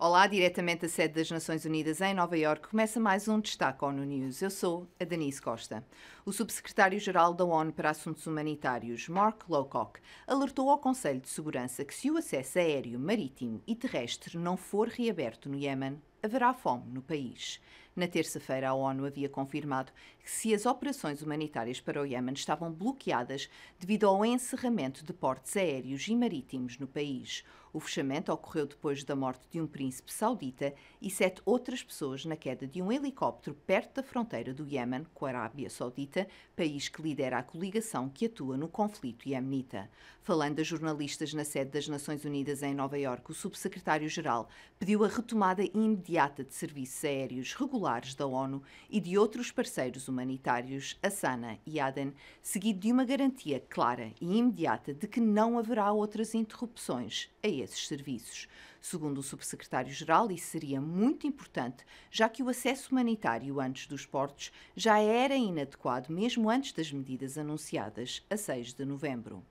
Olá, diretamente da sede das Nações Unidas em Nova Iorque, começa mais um Destaque ONU News. Eu sou a Denise Costa. O subsecretário-geral da ONU para Assuntos Humanitários, Mark Lowcock, alertou ao Conselho de Segurança que se o acesso aéreo, marítimo e terrestre não for reaberto no Iémen, haverá fome no país. Na terça-feira, a ONU havia confirmado que se as operações humanitárias para o Iémen estavam bloqueadas devido ao encerramento de portos aéreos e marítimos no país. O fechamento ocorreu depois da morte de um príncipe saudita e 7 outras pessoas na queda de um helicóptero perto da fronteira do Iémen com a Arábia Saudita, país que lidera a coligação que atua no conflito iemenita. Falando a jornalistas na sede das Nações Unidas em Nova Iorque, o subsecretário-geral pediu a retomada imediata de serviços aéreos regulares da ONU e de outros parceiros humanitários, a Sana e Aden, seguido de uma garantia clara e imediata de que não haverá outras interrupções a esses serviços. Segundo o subsecretário-geral, isso seria muito importante, já que o acesso humanitário antes dos portos já era inadequado, mesmo antes das medidas anunciadas a 6 de novembro.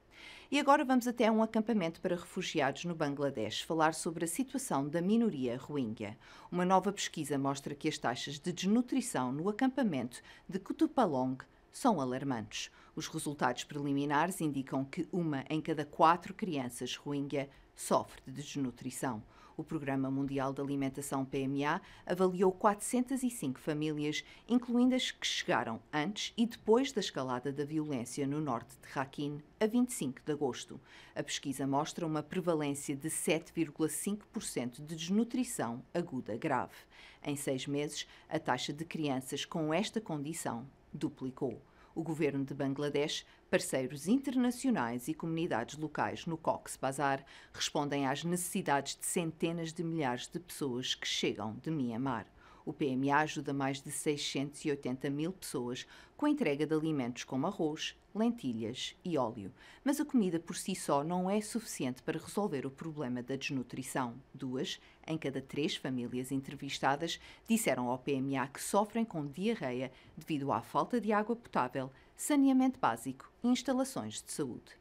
E agora vamos até um acampamento para refugiados no Bangladesh falar sobre a situação da minoria rohingya. Uma nova pesquisa mostra que as taxas de desnutrição no acampamento de Kutupalong são alarmantes. Os resultados preliminares indicam que 1 em cada 4 crianças rohingya sofre de desnutrição. O Programa Mundial de Alimentação, PMA, avaliou 405 famílias, incluindo as que chegaram antes e depois da escalada da violência no norte de Rakhine, a 25 de agosto. A pesquisa mostra uma prevalência de 7,5% de desnutrição aguda grave. Em 6 meses, a taxa de crianças com esta condição duplicou. O governo de Bangladesh, parceiros internacionais e comunidades locais no Cox Bazar respondem às necessidades de centenas de milhares de pessoas que chegam de Myanmar. O PMA ajuda mais de 680 mil pessoas com a entrega de alimentos como arroz, lentilhas e óleo. Mas a comida por si só não é suficiente para resolver o problema da desnutrição. 2 em cada 3 famílias entrevistadas disseram ao PMA que sofrem com diarreia devido à falta de água potável, saneamento básico e instalações de saúde.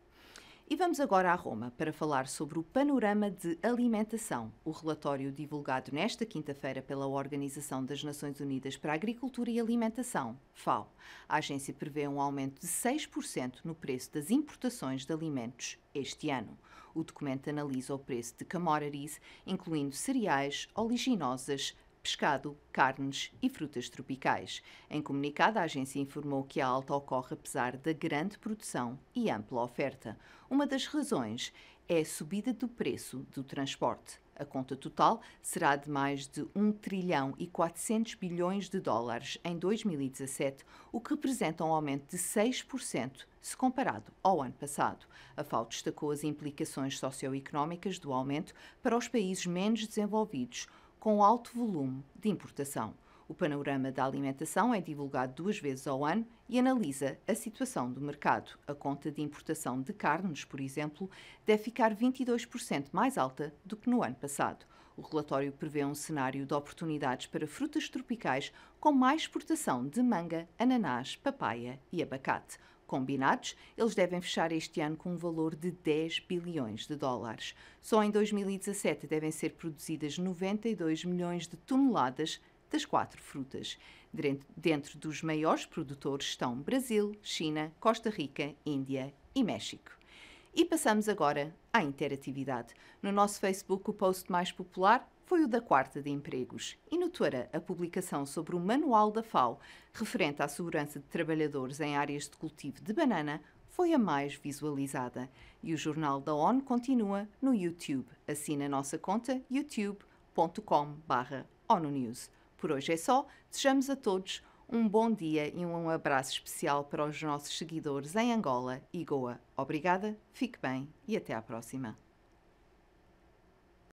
E vamos agora a Roma para falar sobre o Panorama de Alimentação, o relatório divulgado nesta quinta-feira pela Organização das Nações Unidas para a Agricultura e Alimentação, FAO. A agência prevê um aumento de 6% no preço das importações de alimentos este ano. O documento analisa o preço de commodities, incluindo cereais, oleaginosas, pescado, carnes e frutas tropicais. Em comunicado, a agência informou que a alta ocorre apesar da grande produção e ampla oferta. Uma das razões é a subida do preço do transporte. A conta total será de mais de 1 trilhão e 400 bilhões de dólares em 2017, o que representa um aumento de 6% se comparado ao ano passado. A FAO destacou as implicações socioeconómicas do aumento para os países menos desenvolvidos, com alto volume de importação. O Panorama da Alimentação é divulgado 2 vezes ao ano e analisa a situação do mercado. A conta de importação de carnes, por exemplo, deve ficar 22% mais alta do que no ano passado. O relatório prevê um cenário de oportunidades para frutas tropicais com mais exportação de manga, ananás, papaya e abacate. Combinados, eles devem fechar este ano com um valor de 10 bilhões de dólares. Só em 2017 devem ser produzidas 92 milhões de toneladas das 4 frutas. Dentro dos maiores produtores estão Brasil, China, Costa Rica, Índia e México. E passamos agora à interatividade. No nosso Facebook, o post mais popular foi o da Quarta de Empregos e notou-se a publicação sobre o manual da FAO referente à segurança de trabalhadores em áreas de cultivo de banana foi a mais visualizada. E o Jornal da ONU continua no YouTube. Assina a nossa conta youtube.com/ONUnews. Por hoje é só. Desejamos a todos um bom dia e um abraço especial para os nossos seguidores em Angola e Goa. Obrigada, fique bem e até à próxima.